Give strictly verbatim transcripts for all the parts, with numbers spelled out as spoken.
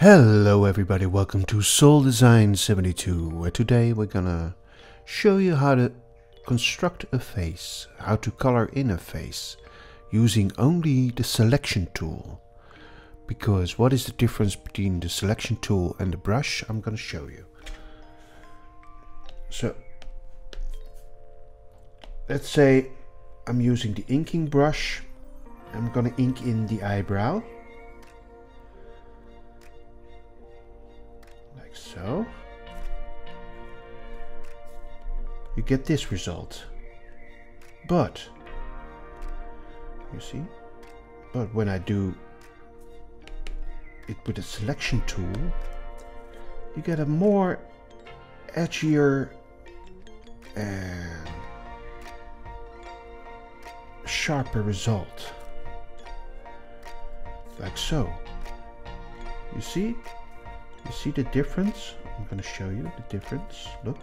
Hello everybody, welcome to SolDesign seventy-two, where today we're gonna show you how to construct a face, how to color in a face, using only the selection tool. Because what is the difference between the selection tool and the brush, I'm gonna show you. So, let's say I'm using the inking brush, I'm gonna ink in the eyebrow. So, you get this result, but, you see, but when I do it with a selection tool, you get a more edgier and sharper result, like so, you see? You see the difference? I'm going to show you the difference. Look.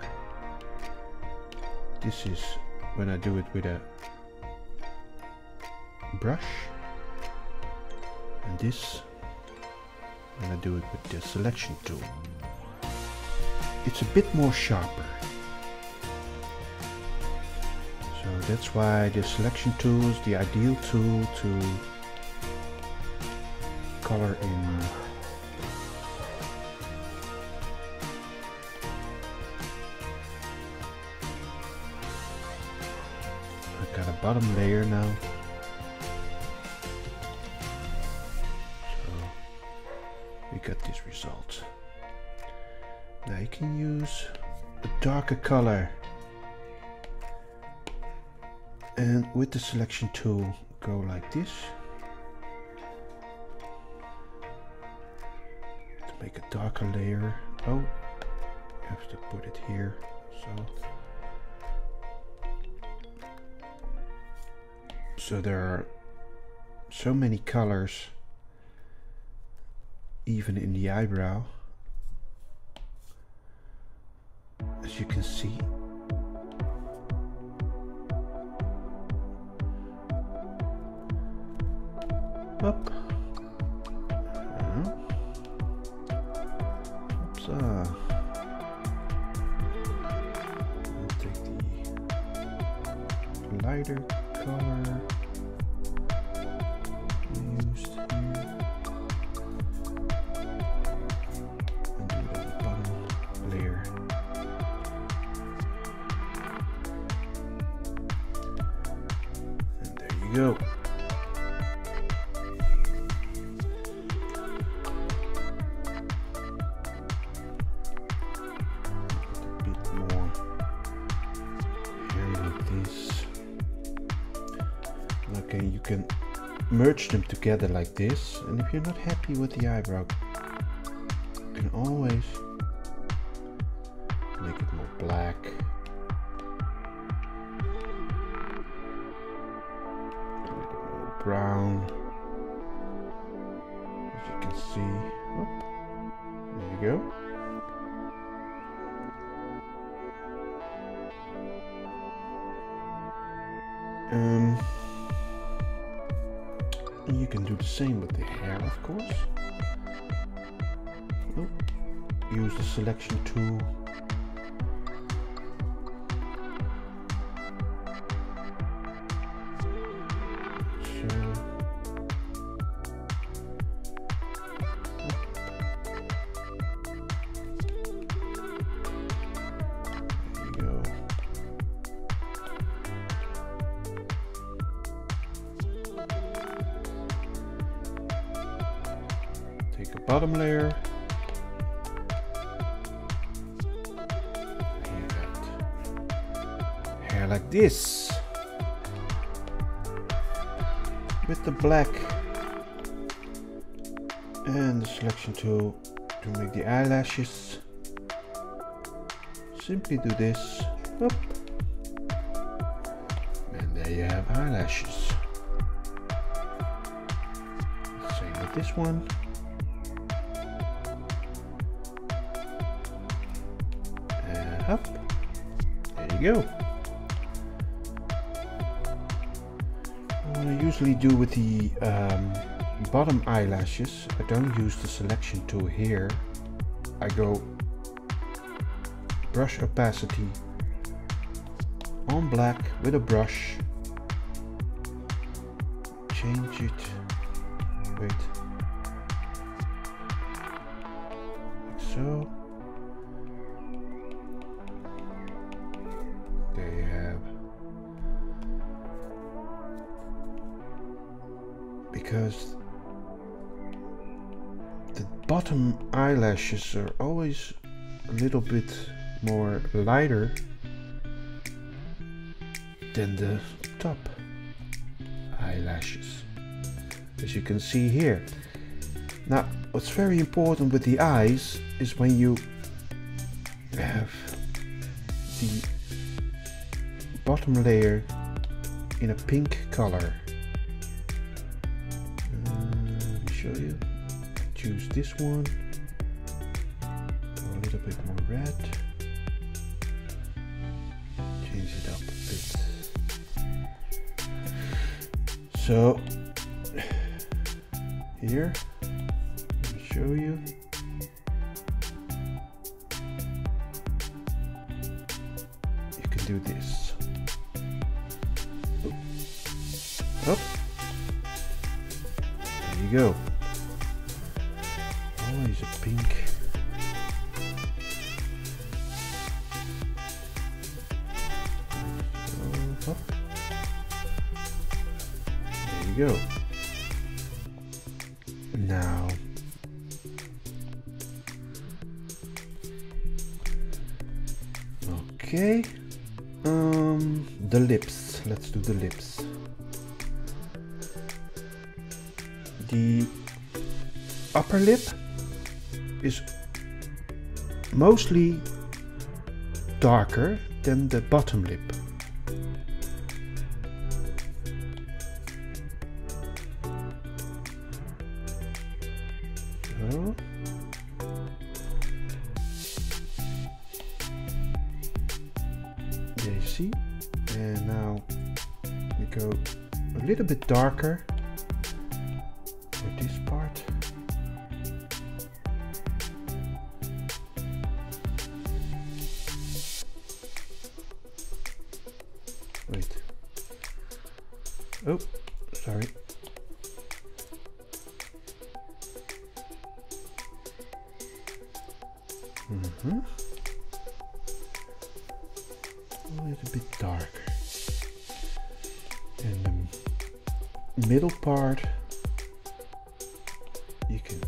This is when I do it with a brush. And this when I do it with the selection tool. It's a bit more sharper. So that's why the selection tool is the ideal tool to color in bottom layer now. So we got this result. Now you can use a darker color, and with the selection tool go like this to make a darker layer. Oh, you have to put it here. So So there are so many colors, even in the eyebrow, as you can see. Up. Oops, ah. I'll take the lighter color. Go. A bit more here like this. Okay, you can merge them together like this, and if you're not happy with the eyebrow, you can always make it more black. Brown, as you can see. Oop, there you go. Um, and you can do the same with the hair, of course. Oop, use the selection tool. The bottom layer. Hair like this with the black and the selection tool to make the eyelashes. Simply do this. Up. And there you have eyelashes. Same with this one. Up. There you go. What I usually do with the um, bottom eyelashes, I don't use the selection tool here. I go brush opacity on black with a brush, change it, wait, like so. They have, because the bottom eyelashes are always a little bit more lighter than the top eyelashes, as you can see here. Now, what's very important with the eyes is when you have the bottom layer in a pink color. Uh, let me show you. Choose this one. Go a little bit more red. Change it up a bit. So here, let me show you. You can do this. Up. There you go. Always a pink. Go now. Okay, um, the lips. Let's do the lips. The upper lip is mostly darker than the bottom lip. See, and now we go a little bit darker for this part. Wait, oh, sorry. Mm-hmm. A little bit darker, and the middle part you can do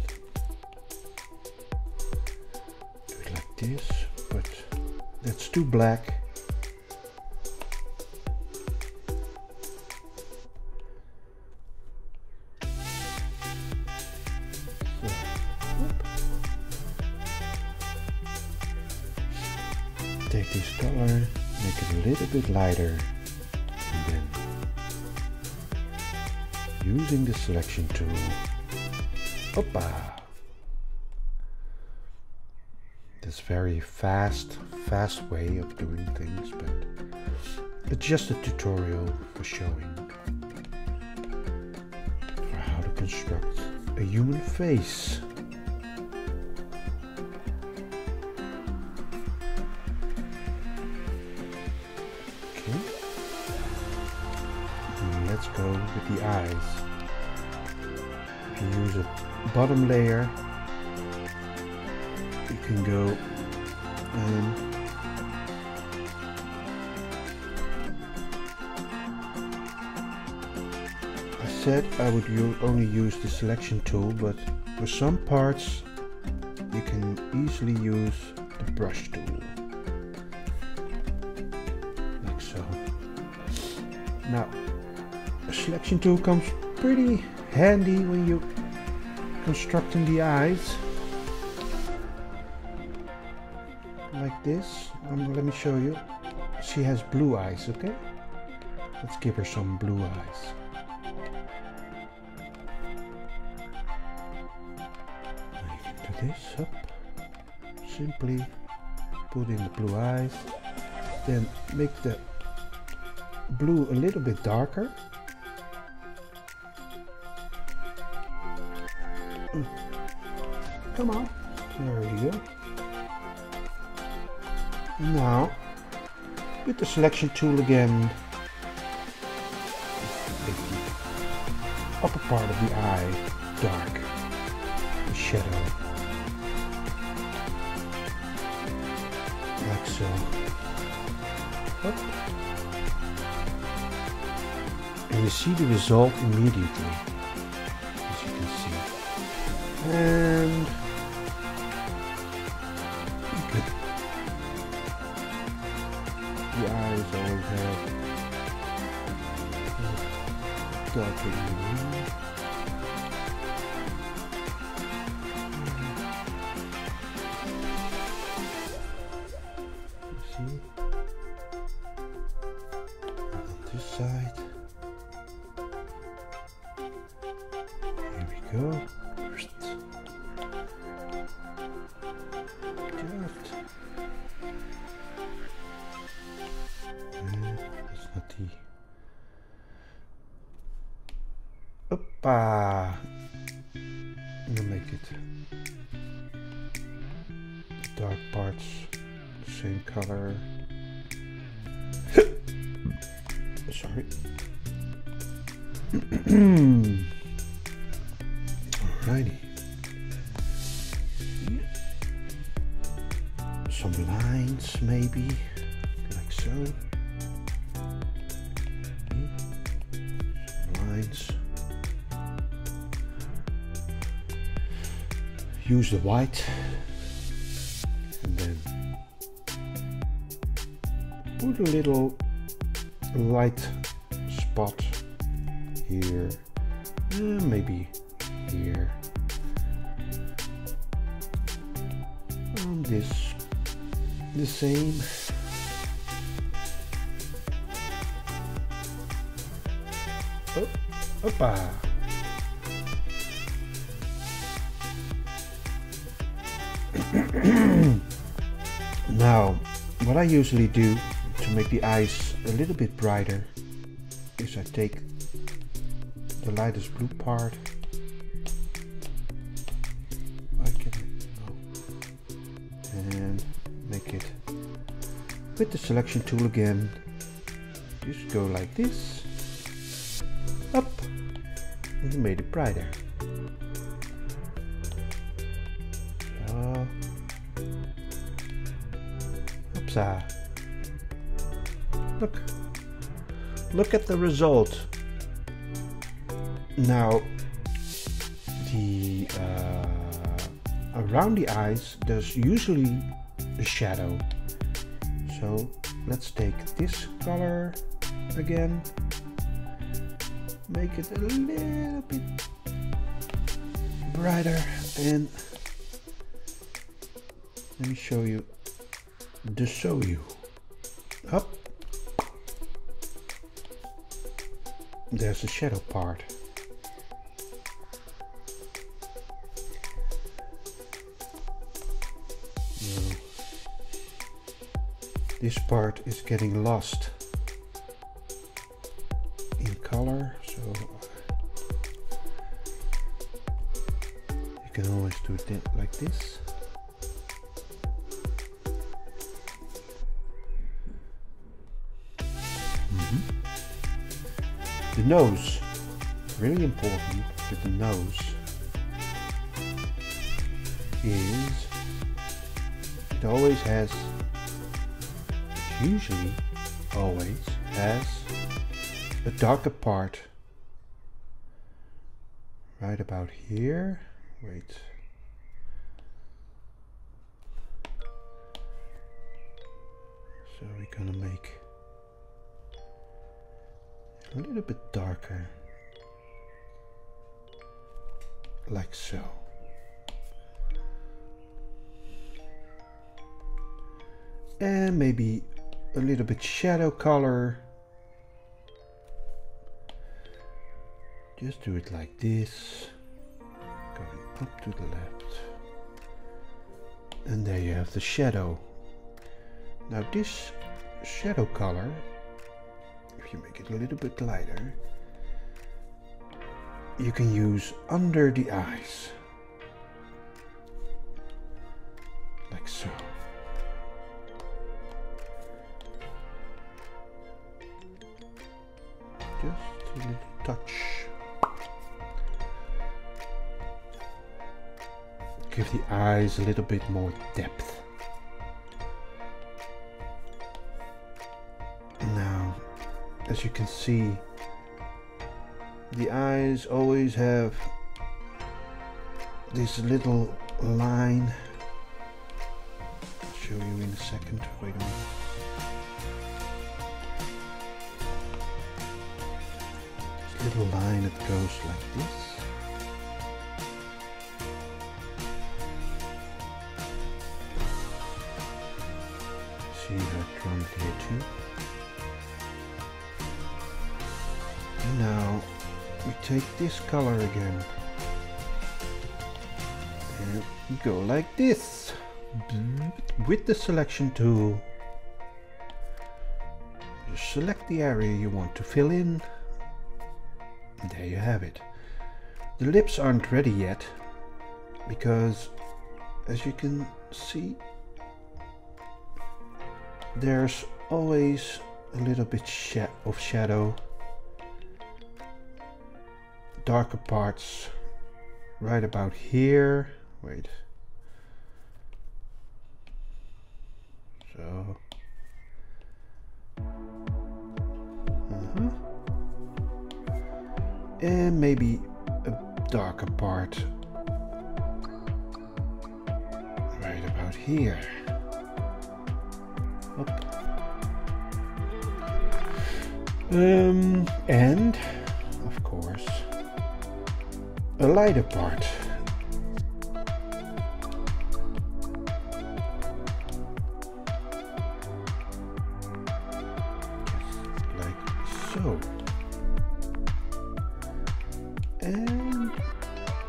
it like this, but that's too black. So, take this color. Make it a little bit lighter, and then using the selection tool, oppa! This very fast, fast way of doing things, but it's just a tutorial for showing for how to construct a human face. Let's go with the eyes. If you use a bottom layer, you can go and I said I would only use the selection tool, but for some parts you can easily use the brush tool. Like so. Now, the selection tool comes pretty handy when you're constructing the eyes. Like this. Um, let me show you. She has blue eyes, okay? Let's give her some blue eyes. Now you can do this, up. Simply put in the blue eyes. Then make the blue a little bit darker. Come on. There we go. Now, with the selection tool again, make the upper part of the eye dark, the shadow, like so. Up. And you see the result immediately, as you can see. And the eyes always have darker blue. See? On this side. Here we go. Oppa! We'll make it the dark parts the same color. Sorry. Alrighty. Some lines maybe, like so. Some lines. Use the white and then put a little light spot here, and maybe here on this, the same. Oh, hoppa. Now, what I usually do to make the eyes a little bit brighter is I take the lightest blue part. I can, oh, and make it with the selection tool again. Just go like this. Up, and you made it brighter. Upsa. Look, look at the result. Now, the uh, around the eyes there's usually a shadow. So let's take this color again, make it a little bit brighter, and let me show you the show you up. There's the shadow part. No. This part is getting lost in color, so you can always do it like this. The nose, really important that the nose is, it always has, it usually always has a darker part right about here. Wait. So we're gonna make a little bit darker, like so. And maybe a little bit shadow color. Just do it like this, going up to the left. And there you have the shadow. Now this shadow color, you make it a little bit lighter, you can use under the eyes. touch. Give the eyes a little bit more depth. Now, as you can see, the eyes always have this little line. I'll show you in a second. Wait a minute. This little line that goes like this. See that drum here too. And now we take this color again. And we go like this with the selection tool. Just select the area you want to fill in. There you have it. The lips aren't ready yet because, as you can see, there's always a little bit sha- of shadow, darker parts right about here. Wait, so uh-huh. And maybe a darker part right about here. Up. Um, and of course a lighter part. Just like so. And a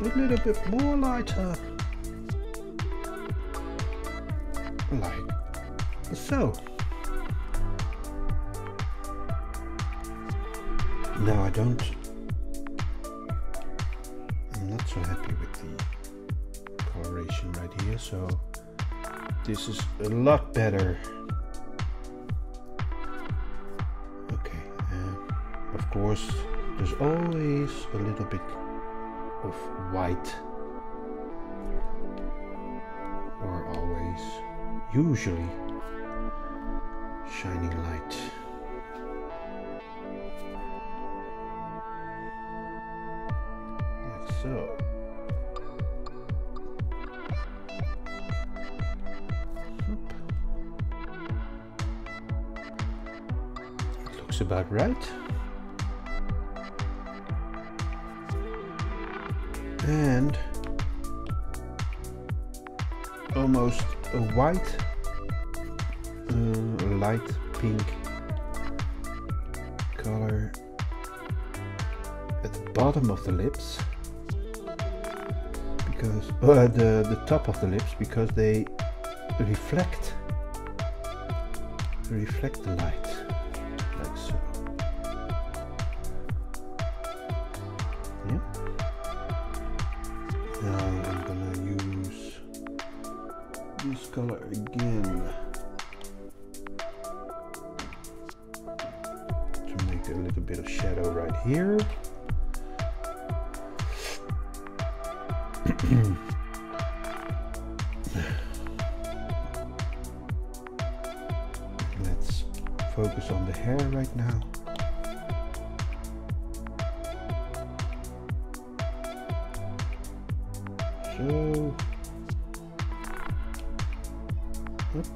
little bit more lighter. Like so. Now I don't, I'm not so happy with the coloration right here, so this is a lot better. Okay, uh, of course there's always a little bit of white, or always, usually, shining light. Like so. It looks about right. And almost a white, uh, light pink color at the bottom of the lips, because uh, the the top of the lips, because they reflect reflect the light, like so. Yeah. Now I'm gonna use this color again. A little bit of shadow right here. Let's focus on the hair right now. So, up.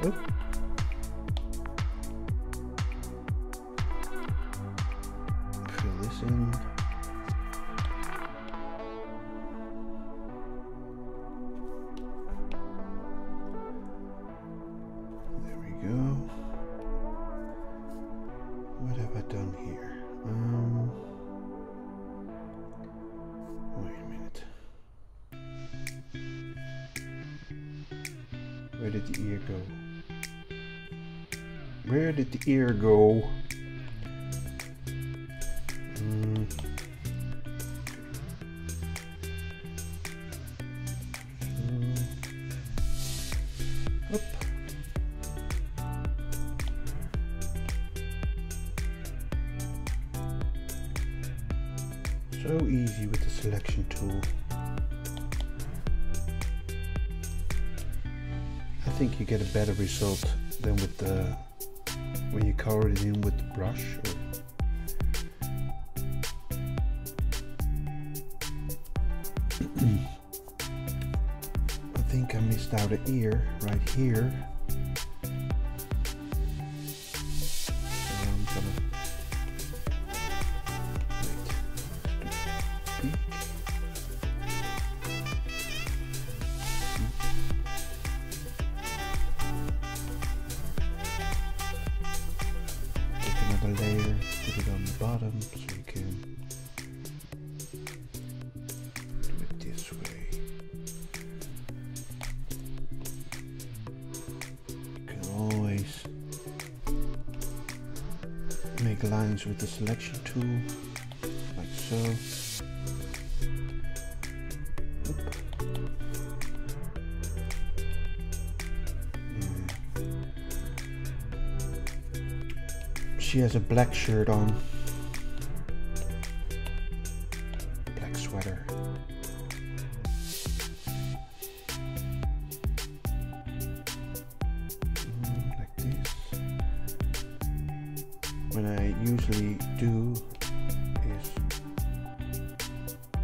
Oh. Fill this in. There we go. What have I done here? Um, wait a minute. Where did the ear go? Where did the ear go? Mm. Mm. Up. so easy with the selection tool. I think you get a better result than with the when you color it in with the brush. Or I think I missed out an ear right here. So I'm gonna wait. Take another layer, put it on the bottom so you can. Make lines with the selection tool, like so. Oop. Yeah. She has a black shirt on, black sweater. What I usually do is uh,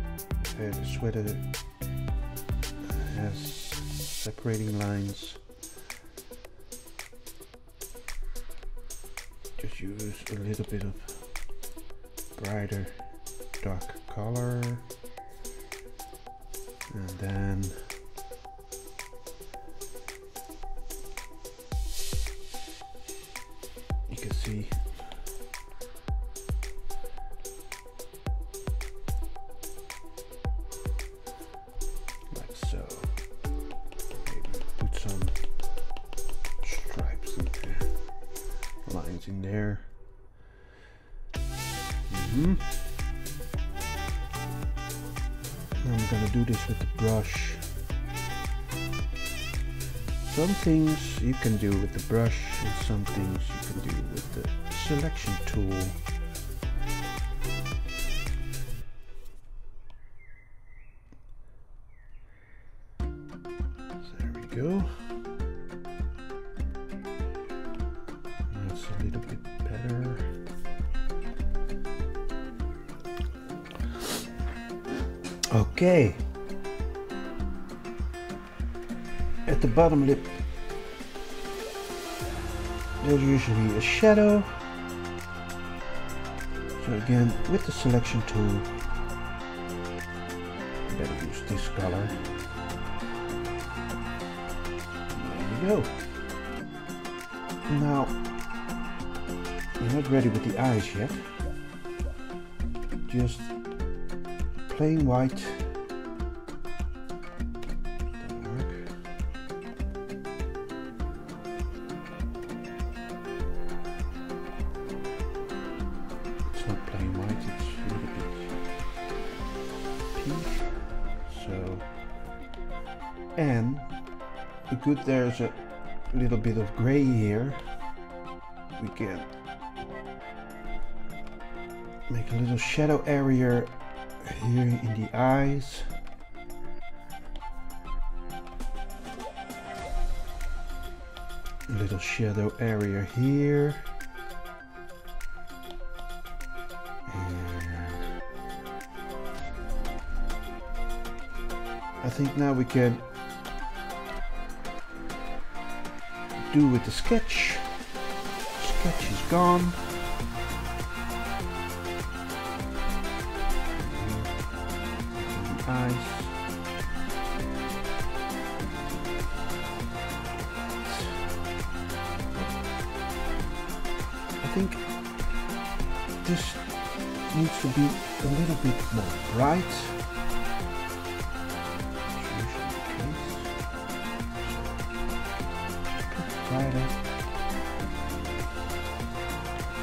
the sweater has separating lines. Just use a little bit of brighter dark color, and then you can see in there. Mm-hmm. I'm gonna do this with the brush. Some things you can do with the brush and some things you can do with the selection tool. So there we go. A little bit better. Okay. At the bottom lip, there's usually a shadow. So again, with the selection tool, I better use this color. There we go. Now, we're not ready with the eyes yet. Just plain white. Dark. It's not plain white, it's a little bit pink. So, and the good there's a little bit of gray here. We can make a little shadow area here in the eyes. A little shadow area here. And I think now we can do with the sketch. Sketch is gone. Eyes. I think this needs to be a little bit more bright. Brighter.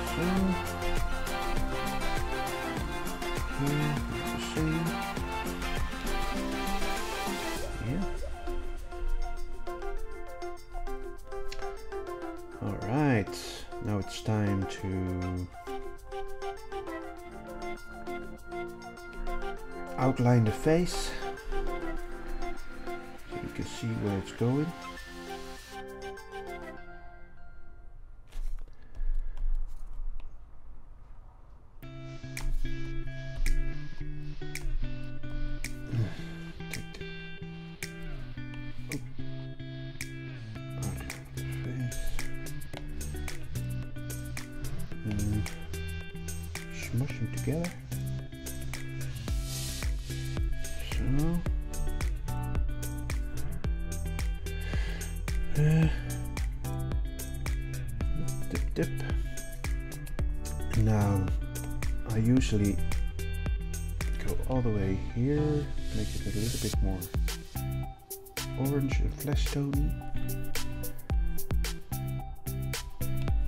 So here the same. Alright, now it's time to outline the face so you can see where it's going. Smush them together. So uh, dip dip. Now I usually go all the way here, make it a little bit more orange and flesh tone.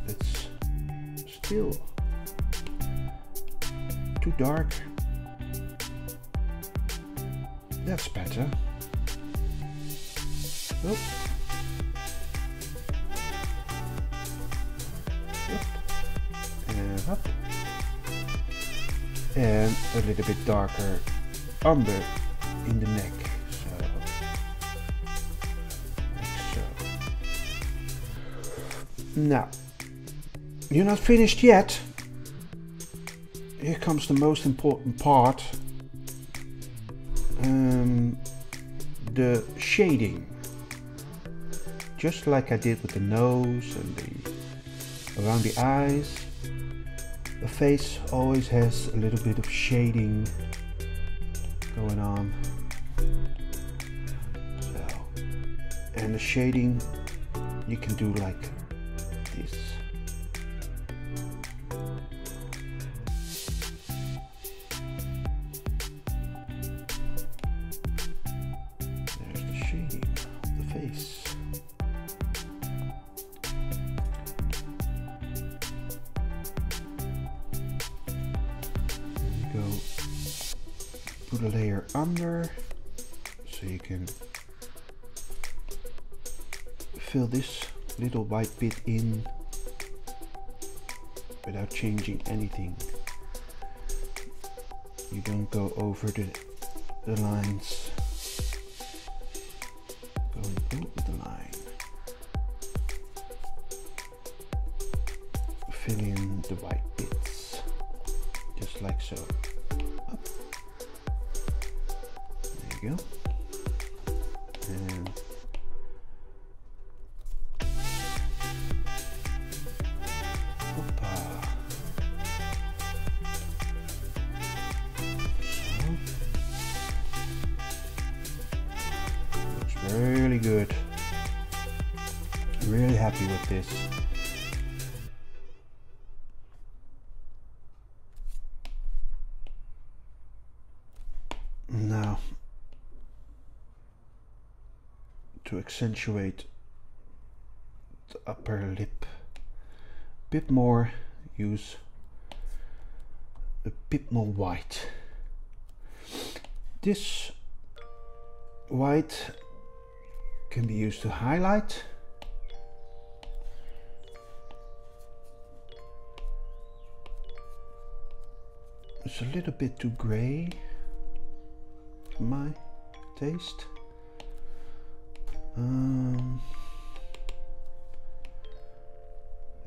It's still too dark. That's better. Oop. Oop. And up. And a little bit darker umber in the neck. So, like so. Now, you're not finished yet. Here comes the most important part, um, the shading. Just like I did with the nose and the around the eyes, the face always has a little bit of shading going on. So, and the shading you can do like this. Go put a layer under so you can fill this little white bit in without changing anything. You don't go over the, the lines. Going over the line. Fill in the white bits just like so. Go. And Opa. So. Looks really good. I'm really happy with this. Now, to accentuate the upper lip a bit more, use a bit more white. This white can be used to highlight, it's a little bit too gray for my taste. Um,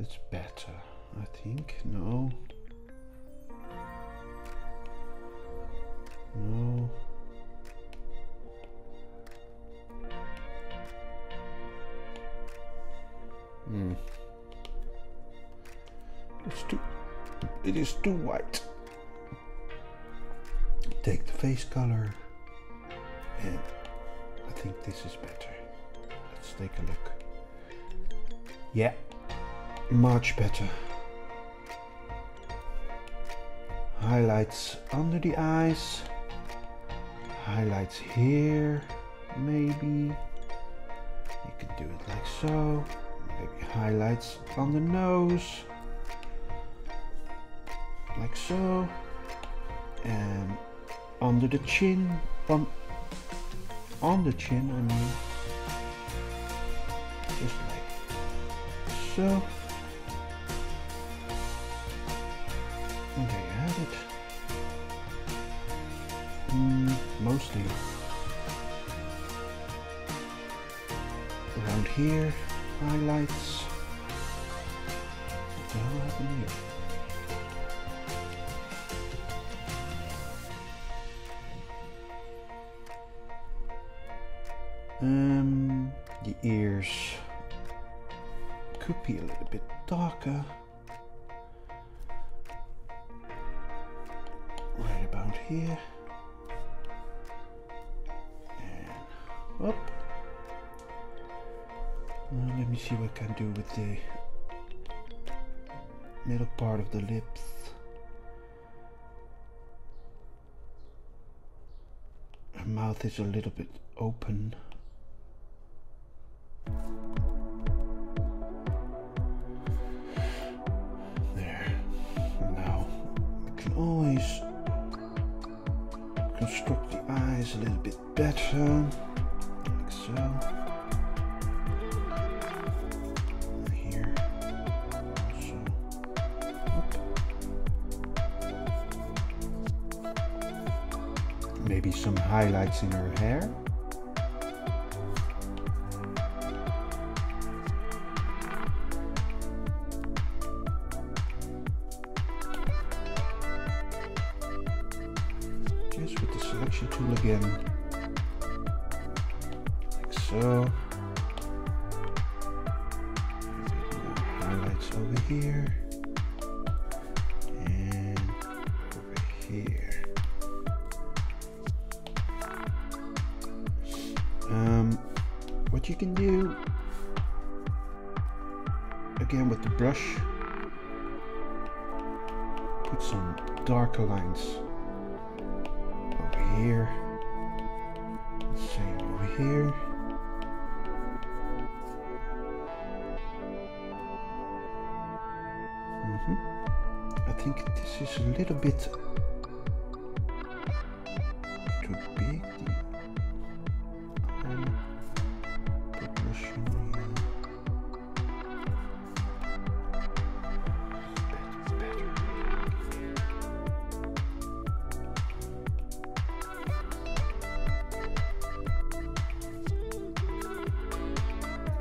it's better, I think. No, no, hmm, it's too, it is too white. Take the face color, and I think this is better. Let's take a look. Yeah, much better. Highlights under the eyes, highlights here, maybe. You can do it like so. Maybe highlights on the nose, like so. And under the chin, on, on the chin, I mean. Just like so, and there you have it. Mm. mostly around here, highlights. What the hell happened here? Um, the ears could be a little bit darker. Right about here. And up. Now let me see what I can do with the middle part of the lips. Her mouth is a little bit open. Always construct the eyes a little bit better, like so. And here, also. Oop. Maybe some highlights in her hair. Tool again, like so. Highlights over here and over here. Um, what you can do again with the brush, put some darker lines. Here, same over here, mm-hmm. I think this is a little bit too big. Um,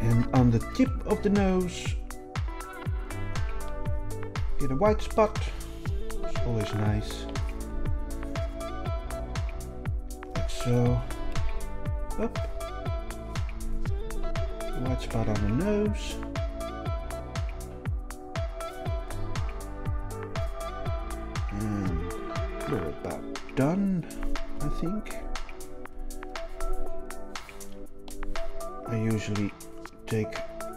And on the tip of the nose, get a white spot, it's always nice, like so, up, white spot on the nose, and we're about done, I think. I usually take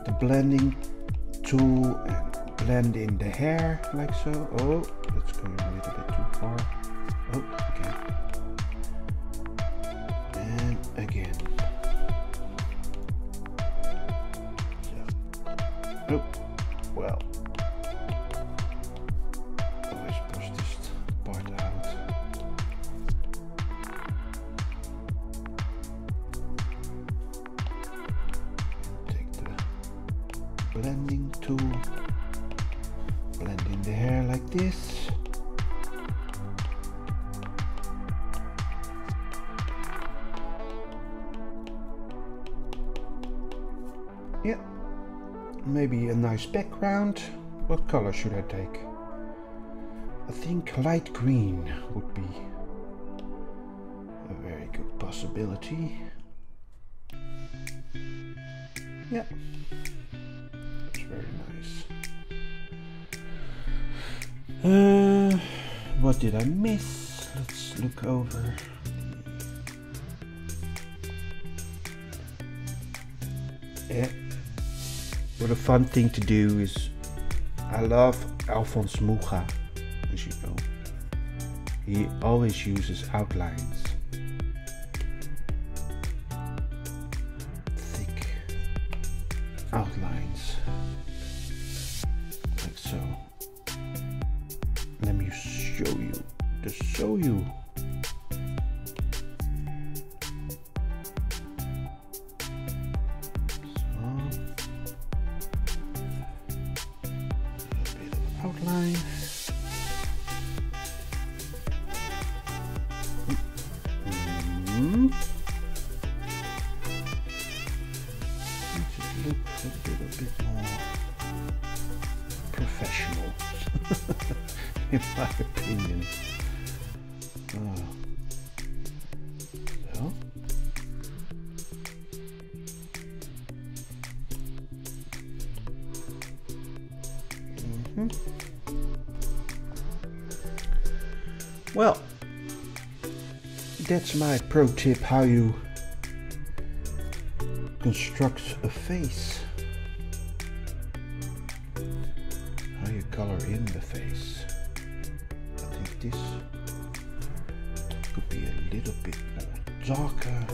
the blending tool and blend in the hair, like so. Oh, that's going a little bit too far. Oh, okay. And again. So. Oh, well. Always push this part out. Blending tool, blend in the hair like this, yeah, maybe a nice background. What color should I take? I think light green would be a very good possibility, yeah. Very nice. Uh, what did I miss? Let's look over. Yeah. What a fun thing to do is, I love Alphonse Mucha, as you know. He always uses outlines. Thick outlines. So let me show you, just show you. So, a little bit of outline. in my opinion. Oh. So. Mm-hmm. Well, that's my pro tip, how you construct a face. How you color in the face. I think this could be a little bit more darker.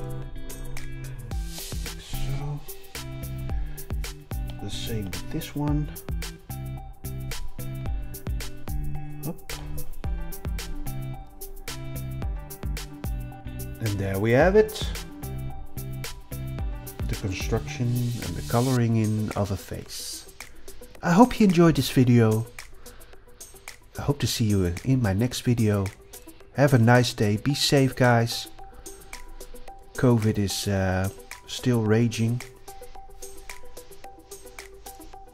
Like so. The same with this one. Up. And there we have it. Construction and the coloring in of a face. I hope you enjoyed this video. I hope to see you in my next video. Have a nice day. Be safe, guys. COVID is uh, still raging.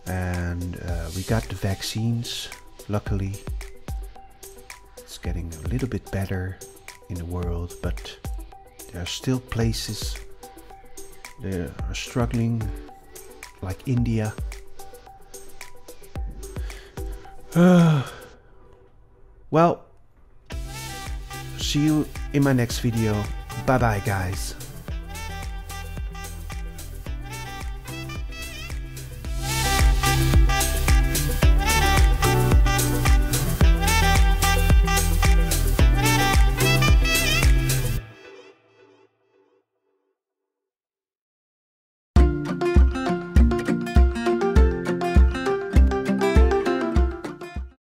And uh, we got the vaccines, luckily. It's getting a little bit better in the world, but there are still places they are struggling, like India. Uh, well, see you in my next video. Bye bye, guys.